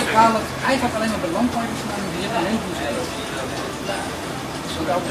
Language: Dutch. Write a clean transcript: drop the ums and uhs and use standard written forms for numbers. Ik haal het eigenlijk alleen maar bij landbouwers en die hebben een heleboel.